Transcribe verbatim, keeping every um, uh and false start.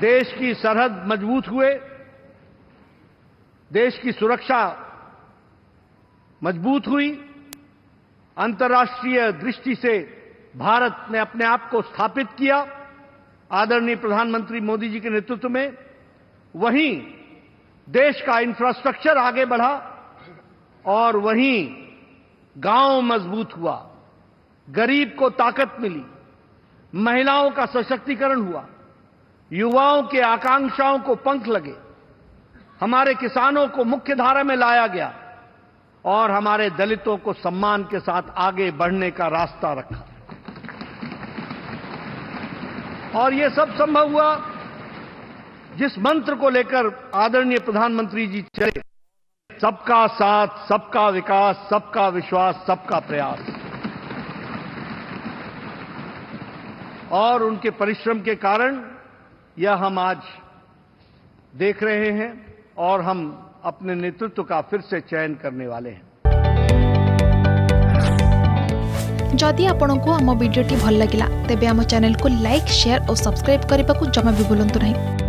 देश की सरहद मजबूत हुए, देश की सुरक्षा मजबूत हुई। अंतर्राष्ट्रीय दृष्टि से भारत ने अपने आप को स्थापित किया आदरणीय प्रधानमंत्री मोदी जी के नेतृत्व में। वहीं देश का इंफ्रास्ट्रक्चर आगे बढ़ा और वहीं गांव मजबूत हुआ, गरीब को ताकत मिली, महिलाओं का सशक्तिकरण हुआ, युवाओं के आकांक्षाओं को पंख लगे, हमारे किसानों को मुख्य धारा में लाया गया और हमारे दलितों को सम्मान के साथ आगे बढ़ने का रास्ता रखा। और ये सब संभव हुआ जिस मंत्र को लेकर आदरणीय प्रधानमंत्री जी चले, सबका साथ, सबका विकास, सबका विश्वास, सबका प्रयास। और उनके परिश्रम के कारण यह हम आज देख रहे हैं और हम अपने नेतृत्व का फिर से चयन करने वाले हैं। जदि आपंक आम भिडी भल लगा तेब आम चैनल को लाइक, शेयर और सब्सक्राइब करने को जमा भी भूलु नहीं।